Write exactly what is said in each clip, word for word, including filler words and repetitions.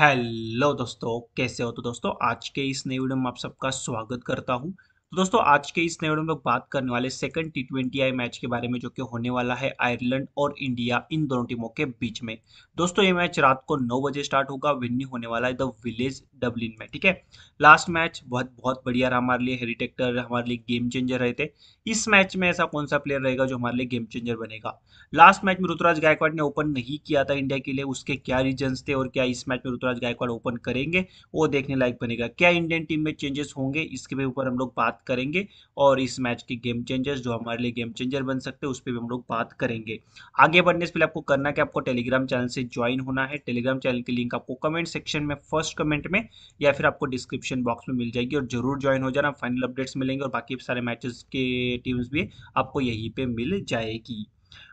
Hello दोस्तों, कैसे हो। तो दोस्तों आज के इस नए वीडियो में आप सबका स्वागत करता हूं। तो दोस्तों आज के इस नए वीडियो में बात करने वाले second T twenty I match के बारे में जो कि होने वाला है आयरलैंड और इंडिया, इन दोनों टीमों के बीच में। दोस्तों ये मैच रात को नौ बजे स्टार्ट होगा। वेन्यू होने वाला है द विलेज डबलिन में, ठीक है। लास्ट मैच बहुत बहुत बढ़िया रहा हमारे लिए। हैरी टेक्टर हमारे लिए गेम चेंजर रहे थे। इस मैच में ऐसा कौन सा प्लेयर रहेगा जो हमारे लिए गेम चेंजर बनेगा। लास्ट मैच में ऋतुराज गायकवाड़ ने ओपन नहीं किया था इंडिया के लिए, उसके क्या रीजंस थे और क्या इस मैच में ऋतुराज गायकवाड़ ओपन करेंगे वो देखने लायक बनेगा। क्या इंडियन टीम में चेंजेस होंगे इसके ऊपर हम लोग बात करेंगे, और इस मैच के गेम चेंजर्स जो हमारे लिए गेम चेंजर बन सकते हैं उस पर भी हम लोग बात करेंगे। आगे बढ़ने से पहले आपको करना क्या, आपको टेलीग्राम चैनल से ज्वाइन होना है। टेलीग्राम चैनल की लिंक आपको कमेंट सेक्शन में, फर्स्ट कमेंट में या फिर आपको डिस्क्रिप्शन बॉक्स में मिल जाएगी, और जरूर ज्वाइन हो जाना। फाइनल अपडेट्स मिलेंगे और बाकी सारे मैचेस के टीम्स भी आपको यहीं पे मिल जाएगी।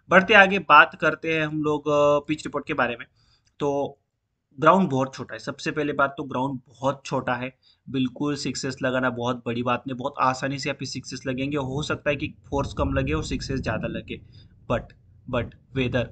बढ़ते आगे बात करते हैं हम लोग पिच रिपोर्ट के बारे में। तो ग्राउंड बहुत छोटा है। सबसे पहले बात तो ग्राउंड बहुत छोटा है, बिल्कुल सिक्सेस लगाना बहुत बड़ी बात नहीं। बहुत आसानी से आप सिक्सेस लगेंगे, हो सकता है कि फोर्स कम लगे और सिक्सेस ज़्यादा लगे। But but weather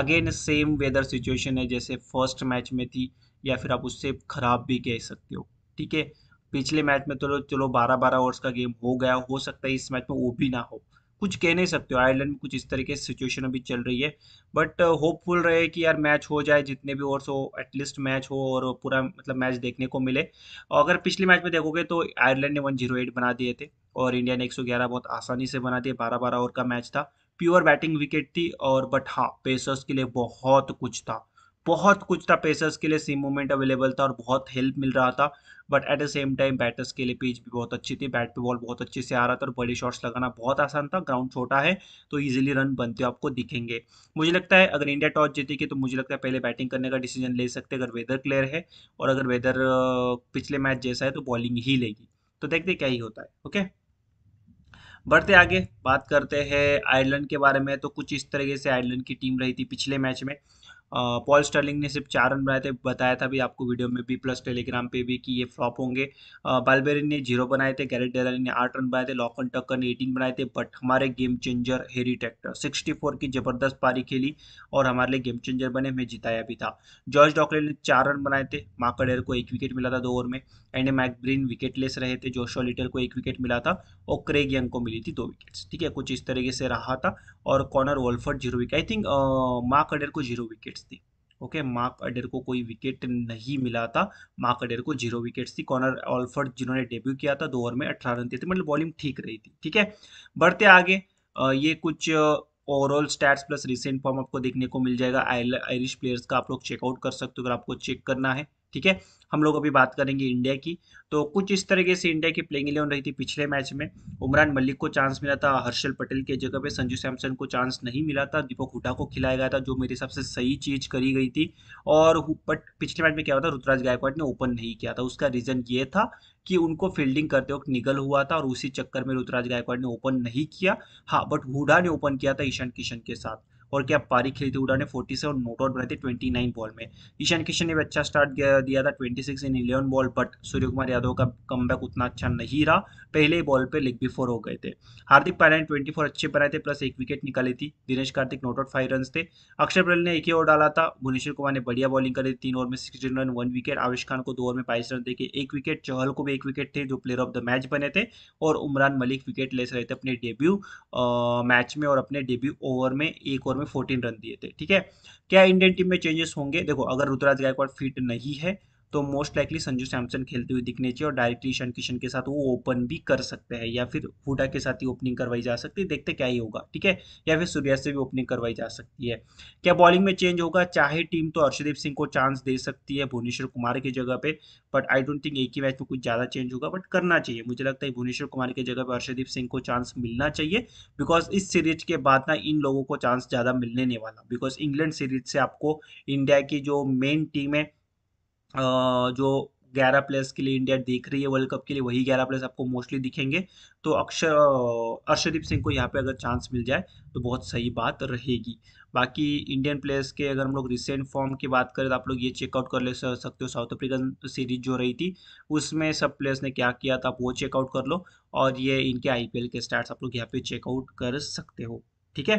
again same weather situation है जैसे फर्स्ट मैच में थी, या फिर आप उससे खराब भी कह सकते हो, ठीक है। पिछले मैच में तो चलो बारह बारह ओवर्स का गेम हो गया, हो सकता है इस मैच में वो भी ना हो, कुछ कह नहीं सकते हो। आयरलैंड में कुछ इस तरीके से सिचुएशन अभी चल रही है, बट होपफुल रहे कि यार मैच हो जाए, जितने भी ओवर्स हो एटलीस्ट मैच हो और पूरा मतलब मैच देखने को मिले। और अगर पिछले मैच में देखोगे तो आयरलैंड ने वन ज़ीरो एट बना दिए थे और इंडिया ने एक सौ ग्यारह बहुत आसानी से बना दिए। बारह बारह ओवर का मैच था, प्योर बैटिंग विकेट थी, और बट हाँ पेसर्स के लिए बहुत कुछ था, बहुत कुछ था पेसर्स के लिए। सेम मोमेंट अवेलेबल था और बहुत हेल्प मिल रहा था, but at the same time batters के लिए पिच भी बहुत अच्छी थी। बैट पे बॉल बहुत अच्छे से आ रहा था और बड़े शॉट्स लगाना बहुत आसान था। ग्राउंड छोटा है तो इजीली रन बनते आपको दिखेंगे। मुझे लगता है अगर इंडिया टॉस जीतेगी तो मुझे लगता है पहले बैटिंग करने का डिसीजन ले सकते हैं, अगर वेदर क्लियर है। और अगर वेदर पिछले मैच जैसा है तो बॉलिंग ही लेगी, तो देखते क्या ही होता है। ओके बढ़ते आगे बात करते हैं आयरलैंड के बारे में। तो कुछ इस तरीके से आयरलैंड की टीम रही थी पिछले मैच में। पॉल स्टर्लिंग ने सिर्फ चार रन बनाए थे, बताया था भी आपको वीडियो में भी प्लस टेलीग्राम पे भी कि ये फ्लॉप होंगे। बालबेरी ने जीरो बनाए थे, गैरेट डेलानी ने आठ रन बनाए थे, लॉर्कन टकर ने एटीन बनाए थे। बट हमारे game changer Harry Tector sixty four की जबरदस्त पारी खेली और हमारे लिए गेम चेंजर बने, मैं जिताया भी था। जॉर्ज डॉकले ने चार रन बनाए थे, मार्कडेर को एक विकेट मिला था दो ओवर में, एंड मैकब्रीन विकेटलेस रहे थे, जोशुआ लिटिल को एक विकेट मिला था और क्रेग यंग को मिली थी दो विकेट्स, ठीक है। कुछ इस तरीके से रहा था। और Conor Olphert zero wicket, I think Mark Adair को जीरो विकेट थी, ओके okay, मार्क अडेर को कोई विकेट नहीं मिला था, मार्क अडेर को जीरो विकेट्स थी। कॉर्नर ऑल्फर्ड जिन्होंने डेब्यू किया था दो ओवर में अठारह रन दिए थे, मतलब बॉलिंग ठीक रही थी, ठीक है। बढ़ते आगे ये कुछ overall stats plus recent form आपको देखने को मिल जाएगा आयरिश प्लेयर्स का, आप लोग चेकआउट कर सकते हो अगर आपको चेक करना है, ठीक है। हम लोग अभी बात करेंगे इंडिया की। तो कुछ इस तरीके से इंडिया की प्लेइंग इलेवन रही थी पिछले मैच में। उमरान मलिक को चांस मिला था हर्षल पटेल के जगह पे, संजू सैमसन को चांस नहीं मिला था, दीपक हुडा को खिलाया गया था, जो मेरे हिसाब से सही चीज़ करी गई थी। और बट पिछले मैच में क्या हुआ था, ऋतुराज गायकवाड़ ने ओपन नहीं किया था। उसका रीज़न ये था कि उनको फील्डिंग करते वक्त निगल हुआ था और उसी चक्कर में ऋतुराज गायकवाड़ ने ओपन नहीं किया। हाँ बट हुडा ने ओपन किया था ईशान किशन के साथ, और क्या पारी खेली थी हुडा ने। सैंतालीस और नोट आउट बनाए थे उनतीस बॉल में। ईशान किशन ने भी अच्छा स्टार्ट दिया था, छब्बीस इन ग्यारह ball, but Suryakumar Yadav का कमबैक उतना अच्छा नहीं रहा, पहले बॉल पे लेग बिफोर हो गए थे। हार्दिक पांड्या ने ट्वेंटी फोर अच्छे बनाए थे प्लस एक विकेट निकाली थी। Dinesh Karthik not out five run थे। अक्षर पटेल ने एक ही ओवर डाला था। भुवनेश्वर कुमार ने बढ़िया बॉलिंग करी थी, तीन ओवर में सिक्सटीन रन वन विकेट। आवेश खान को दो ओवर में बाईस रन देके एक विकेट। चहल को भी एक विकेट थे जो प्लेयर ऑफ द मैच बने थे। और उमरान मलिक विकेट लेस रहे थे अपने डेब्यू मैच में, और अपने डेब्यू ओवर में एक ओवर में चौदह रन दिए थे, ठीक है। क्या इंडियन टीम में चेंजेस होंगे, देखो अगर ऋतुराज गायकवाड़ फिट नहीं है तो मोस्ट लाइकली संजू सैमसन खेलते हुए दिखने चाहिए, और डायरेक्टली ईशान किशन के साथ वो ओपन भी कर सकते हैं, या फिर हुडा के साथ ही ओपनिंग करवाई जा सकती है, देखते क्या ही होगा, ठीक है। या फिर सूर्या से भी ओपनिंग करवाई जा सकती है। क्या बॉलिंग में चेंज होगा, चाहे टीम तो अर्शदीप सिंह को चांस दे सकती है भुवनेश्वर कुमार की जगह पे, बट आई डोंट थिंक एक ही मैच में कुछ ज़्यादा चेंज होगा, बट करना चाहिए। मुझे लगता है भुवनेश्वर कुमार की जगह पर अर्शदीप सिंह को चांस मिलना चाहिए, बिकॉज इस सीरीज के बाद ना इन लोगों को चांस ज़्यादा मिलने नहीं वाला, बिकॉज इंग्लैंड सीरीज से आपको इंडिया की जो मेन टीम है, Uh, जो ग्यारह प्लेयर्स के लिए इंडिया देख रही है वर्ल्ड कप के लिए, वही ग्यारह प्लेयर्स आपको मोस्टली दिखेंगे। तो अक्षर अर्शदीप सिंह को यहाँ पे अगर चांस मिल जाए तो बहुत सही बात रहेगी। बाकी इंडियन प्लेयर्स के अगर हम लोग रिसेंट फॉर्म की बात करें तो आप लोग ये चेकआउट कर ले सकते हो, साउथ अफ्रीकन सीरीज जो रही थी उसमें सब प्लेयर्स ने क्या किया था आप वो चेकआउट कर लो, और ये इनके आई पी एल के स्टार्ट आप लोग यहाँ पे चेकआउट कर सकते हो, ठीक है।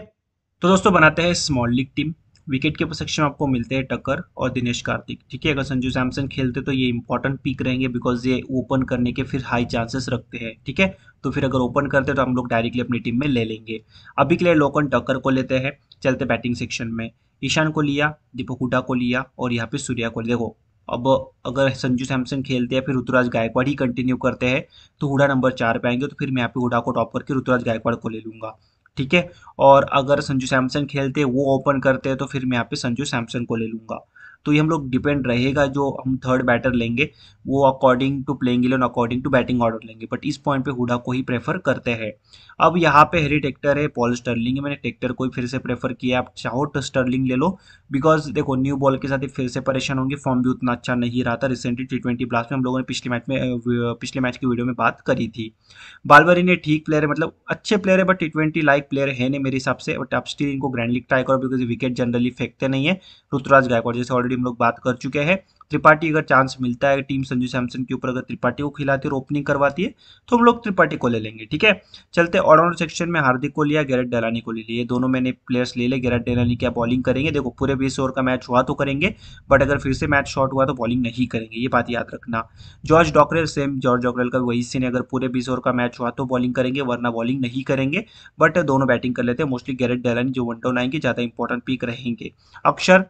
तो दोस्तों बनाते हैं small league team, wicket keeper section में आपको मिलते हैं टक्कर और दिनेश कार्तिक। ठीक है, अगर संजू सैमसन खेलते तो ये इंपॉर्टेंट पिक रहेंगे बिकॉज ये ओपन करने के फिर हाई चांसेस रखते हैं। ठीक है, तो फिर अगर ओपन करते तो हम लोग डायरेक्टली अपनी टीम में ले लेंगे। अभी के लिए लॉर्कन टकर को लेते हैं। चलते बैटिंग सेक्शन में, ईशान को लिया, दीपक हुडा को लिया और यहाँ पे सूर्या को। देखो अब अगर संजू सैमसन खेलते हैं फिर ऋतुराज गायकवाड़ ही कंटिन्यू करते हैं तो हुडा नंबर चार पे आएंगे, तो फिर मैं यहाँ पे हुडा को टॉप करके ऋतुराज गायकवाड़ को ले लूँगा। ठीक है, और अगर संजू सैमसन खेलते वो ओपन करते हैं तो फिर मैं यहाँ पे संजू सैमसन को ले लूँगा। तो ये हम लोग डिपेंड रहेगा, जो हम थर्ड बैटर लेंगे वो according to playing eleven according to batting order लेंगे, बट इस पॉइंट पे हुडा को ही प्रेफर करते हैं। अब यहाँ पे हैरी टेक्टर है, पॉल स्टर्लिंग है, मैंने टेक्टर को ही फिर से प्रेफर किया। आप चाहो तो स्टर्लिंग ले लो बिकॉज देखो न्यू बॉल के साथ फिर से परेशान होंगे, फॉर्म भी उतना अच्छा नहीं रहा था रिसेंटली टी ट्वेंटी ब्लास्ट में, हम लोगों ने पिछले मैच में पिछले मैच की वीडियो में बात करी थी। बालबरी ने ठीक प्लेयर है, मतलब अच्छे प्लेयर है but T twenty like player है नहीं मेरे हिसाब से, बट आप स्टिल इनको ग्रैंड लीग ट्राई करो बिकॉज विकेट जनरली फेंकते नहीं है। ऋतुराज गायकवाड़ जैसे ऑलरेडी हम लोग बात कर चुके हैं। त्रिपाठी अगर चांस मिलता है टीम संजू सैमसन के ऊपर, अगर त्रिपाठी को खिलाती है और ओपनिंग करवाती है तो हम लोग त्रिपाठी को ले लेंगे। ठीक है, चलते ऑलराउंडर सेक्शन में। हार्दिक को लिया, गैरेट डेलानी को ले लिए, दोनों मैंने प्लेयर्स ले लिए। गैरेट डेलानी क्या बॉलिंग करेंगे, देखो पूरे बीस ओवर का मैच हुआ तो करेंगे, बट अगर फिर से मैच शॉर्ट हुआ तो बॉलिंग नहीं करेंगे, ये बात याद रखना। George Dockrell same, George Dockrell का वही सीन है, अगर पूरे बीस ओवर का मैच हुआ तो बॉलिंग करेंगे वरना बॉलिंग नहीं करेंगे, बट दोनों बैटिंग कर लेते हैं। मोस्टली गैरेट डेलानी जो वन डाउन आएंगे ज़्यादा इंपॉर्टेंट पिक रहेंगे। अक्षर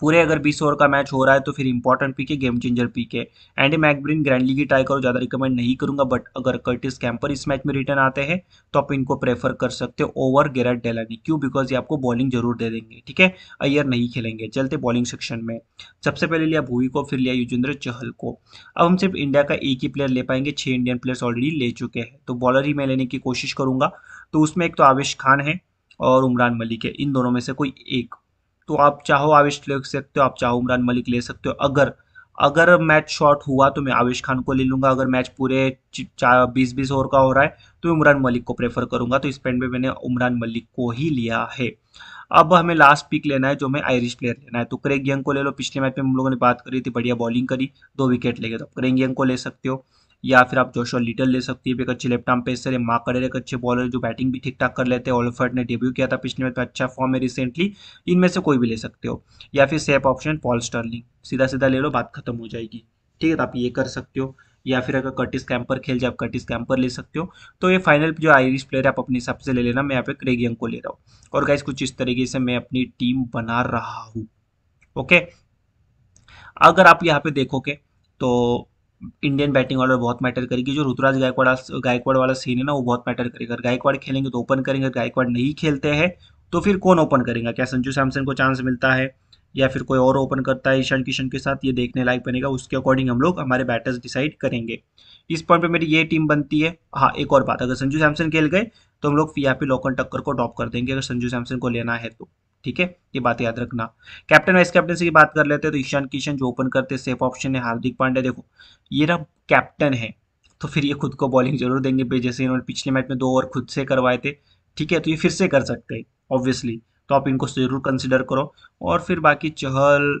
पूरे अगर बीस ओवर का मैच हो रहा है तो फिर इंपॉर्टेंट पिक है, गेम चेंजर पिक है। Andy McBrine grand league try करो, ज़्यादा रिकमेंड नहीं करूंगा, बट अगर कर्टिस कैंपर इस मैच में रिटर्न आते हैं तो आप इनको प्रेफर कर सकते हो ओवर गैरेट डेलानी। क्यों, बिकॉज ये आपको बॉलिंग जरूर दे देंगे। ठीक है, अय्यर नहीं खेलेंगे। चलते बॉलिंग सेक्शन में, सबसे पहले लिया भुवी को, फिर लिया युजिंद्र चहल को। अब हम सिर्फ इंडिया का एक ही प्लेयर ले पाएंगे, छः इंडियन प्लेयर्स ऑलरेडी ले चुके हैं तो बॉलर ही मैं लेने की कोशिश करूँगा। तो उसमें एक तो आवेश खान है और उमरान मलिक है, इन दोनों में से कोई एक। तो आप चाहो आवेश ले सकते हो, आप चाहो उमरान मलिक ले सकते हो। अगर अगर मैच शॉर्ट हुआ तो मैं आवेश खान को ले लूँगा, अगर मैच पूरे बीस बीस ओवर का हो रहा है तो उमरान मलिक को प्रेफर करूँगा, तो इस पॉइंट में मैंने उमरान मलिक को ही लिया है। अब हमें लास्ट पिक लेना है, जो हमें आयरिश प्लेयर लेना है, तो क्रेग यंग को ले लो। पिछले मैच में हम लोगों ने बात करी थी, बढ़िया बॉलिंग करी, दो विकेट ले गए, तो क्रेग यंग को ले सकते हो, या फिर आप जोशुआ लिटिल ले सकती है, एक अच्छे लेफ्ट आर्म पेसर है। माँ कड़े एक अच्छे बॉलर जो बैटिंग भी ठीक ठाक कर लेते हैं, ऑलफर्ट ने डेब्यू किया था पिछले मैच में, अच्छा फॉर्म है रिसेंटली, इनमें से कोई भी ले सकते हो। या फिर सेफ ऑप्शन पॉल स्टर्लिंग, सीधा सीधा ले लो, बात खत्म हो जाएगी। ठीक है, तो आप ये कर सकते हो, या फिर अगर कर्टिस कैंपर खेल जाए आप कर्टिस कैंपर ले सकते हो। तो ये फाइनल जो आयरिश प्लेयर है आप अपने हिसाब से ले लेना, मैं यहाँ पे क्रेग यंग को ले रहा हूँ। और गाइस कुछ इस तरीके से मैं अपनी टीम बना रहा हूँ। ओके, अगर आप यहाँ पे देखोगे तो इंडियन बैटिंग ऑर्डर बहुत मैटर करेगी, जो ऋतुराज गायकवाड़ गायकवाड़ वाला सीन है ना वो बहुत मैटर करेगा। अगर गायकवाड़ खेलेंगे तो ओपन करेंगे, गायकवाड़ नहीं खेलते हैं तो फिर कौन ओपन करेगा, क्या संजू सैमसन को चांस मिलता है या फिर कोई और ओपन करता है ईशान किशन के साथ, ये देखने लायक बनेगा। उसके अकॉर्डिंग हम लोग हमारे बैटर्स डिसाइड करेंगे। इस पॉइंट पे मेरी ये टीम बनती है। हाँ, एक और बात, अगर संजू सैमसन खेल गए तो हम लोग यहाँ पे लॉर्कन टकर को टॉप कर देंगे, अगर संजू सैमसन को लेना है तो। ठीक है, ये बात याद रखना। कैप्टन वाइस कैप्टन से की बात कर लेते हैं तो ईशान किशन जो ओपन करते हैं, सेफ ऑप्शन है। हार्दिक पांड्या, देखो ये रहा कैप्टन है तो फिर ये खुद को बॉलिंग जरूर देंगे, जैसे इन्होंने पिछले मैच में दो ओवर खुद से करवाए थे। ठीक है, तो ये फिर से कर सकते हैं ऑब्वियसली, तो आप इनको जरूर कंसिडर करो। और फिर बाकी चहल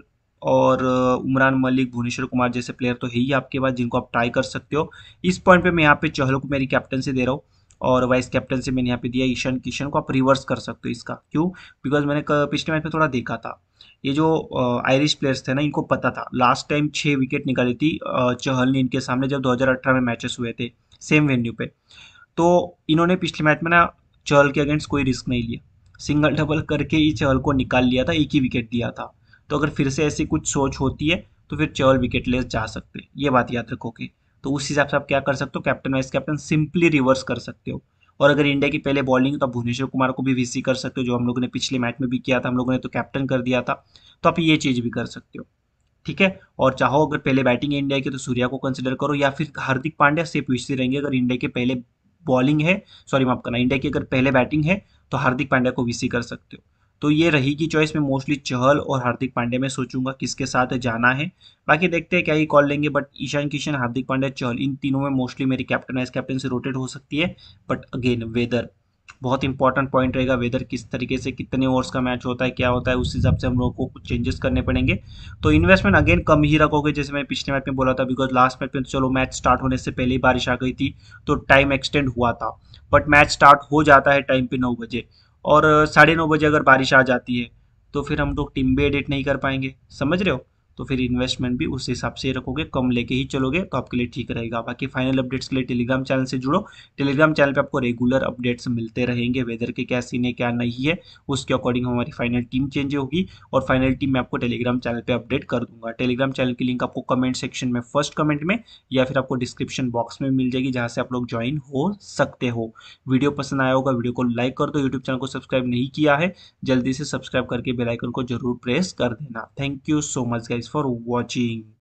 और उमरान मलिक, भुवनेश्वर कुमार जैसे प्लेयर तो है ही आपके पास, जिनको आप ट्राई कर सकते हो। इस पॉइंट पे मैं यहाँ पे चहल को मेरी कैप्टन से दे रहा हूँ और वाइस कैप्टन से मैंने यहाँ पे दिया ईशान किशन को। आप रिवर्स कर सकते हो इसका, क्यों, बिकॉज मैंने पिछले मैच में थोड़ा देखा था, ये जो आयरिश प्लेयर्स थे ना इनको पता था, लास्ट टाइम छः विकेट निकाली थी चहल ने इनके सामने जब दो हज़ार अठारह में मैचेस हुए थे सेम वेन्यू पे, तो इन्होंने पिछले मैच में ना चहल के अगेंस्ट कोई रिस्क नहीं लिया, सिंगल डबल करके ही चहल को निकाल लिया था, एक ही विकेट दिया था। तो अगर फिर से ऐसी कुछ सोच होती है तो फिर चहल विकेट लेस जा सकते, ये बात याद रखोगे। तो उस हिसाब से आप क्या कर सकते हो, captain vice captain simply reverse कर सकते हो। और अगर इंडिया की पहले बॉलिंग तो आप भुवनेश्वर कुमार को भी वीसी कर सकते हो, जो हम लोगों ने पिछले मैच में भी किया था, हम लोगों ने तो कैप्टन कर दिया था, तो आप ये चीज़ भी कर सकते हो। ठीक है, और चाहो अगर पहले बैटिंग है इंडिया की तो सूर्या को कंसिडर करो, या फिर हार्दिक पांड्या से पूछते रहेंगे अगर इंडिया के पहले बॉलिंग है, सॉरी माफ करना, इंडिया की अगर पहले बैटिंग है तो हार्दिक पांड्या को वीसी कर सकते हो। तो ये रहेगी चॉइस, में मोस्टली चहल और हार्दिक पांड्या में सोचूंगा किसके साथ जाना है, बाकी देखते हैं क्या ही कॉल लेंगे। बट ईशान किशन, हार्दिक पांड्या, चहल, इन तीनों में मोस्टली मेरी कैप्टन वाइस कैप्टन से रोटेट हो सकती है। बट अगेन वेदर बहुत इंपॉर्टेंट पॉइंट रहेगा, वेदर किस तरीके से, कितने ओवर्स का मैच होता है, क्या होता है, उस हिसाब से हम लोगों को कुछ चेंजेस करने पड़ेंगे। तो इन्वेस्टमेंट अगेन कम ही रखोगे, जैसे मैंने पिछले मैच में बोला था, बिकॉज लास्ट मैच में चलो मैच स्टार्ट होने से पहले ही बारिश आ गई थी तो टाइम एक्सटेंड हुआ था, बट मैच स्टार्ट हो जाता है टाइम पे नौ बजे, और साढ़े नौ बजे अगर बारिश आ जाती है तो फिर हम लोग टीम भी एडिट नहीं कर पाएंगे, समझ रहे हो। तो फिर इन्वेस्टमेंट भी उस हिसाब से रखोगे, कम लेके ही चलोगे तो आपके लिए ठीक रहेगा। बाकी फाइनल अपडेट्स के लिए टेलीग्राम चैनल से जुड़ो। टेलीग्राम चैनल पे आपको रेगुलर अपडेट्स मिलते रहेंगे, वेदर के क्या सीन है क्या नहीं है, उसके अकॉर्डिंग हमारी फाइनल टीम चेंज होगी और फाइनल टीम मैं आपको टेलीग्राम चैनल पर अपडेट कर दूंगा। टेलीग्राम चैनल की लिंक आपको कमेंट सेक्शन में, फर्स्ट कमेंट में या फिर आपको डिस्क्रिप्शन बॉक्स में मिल जाएगी, जहाँ से आप लोग ज्वाइन हो सकते हो। वीडियो पसंद आया होगा, वीडियो को लाइक कर दो। यूट्यूब चैनल को सब्सक्राइब नहीं किया है, जल्दी से सब्सक्राइब करके बेल आइकन को जरूर प्रेस कर देना। Thank you so much guys for watching।